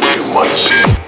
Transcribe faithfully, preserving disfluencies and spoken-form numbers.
Too much.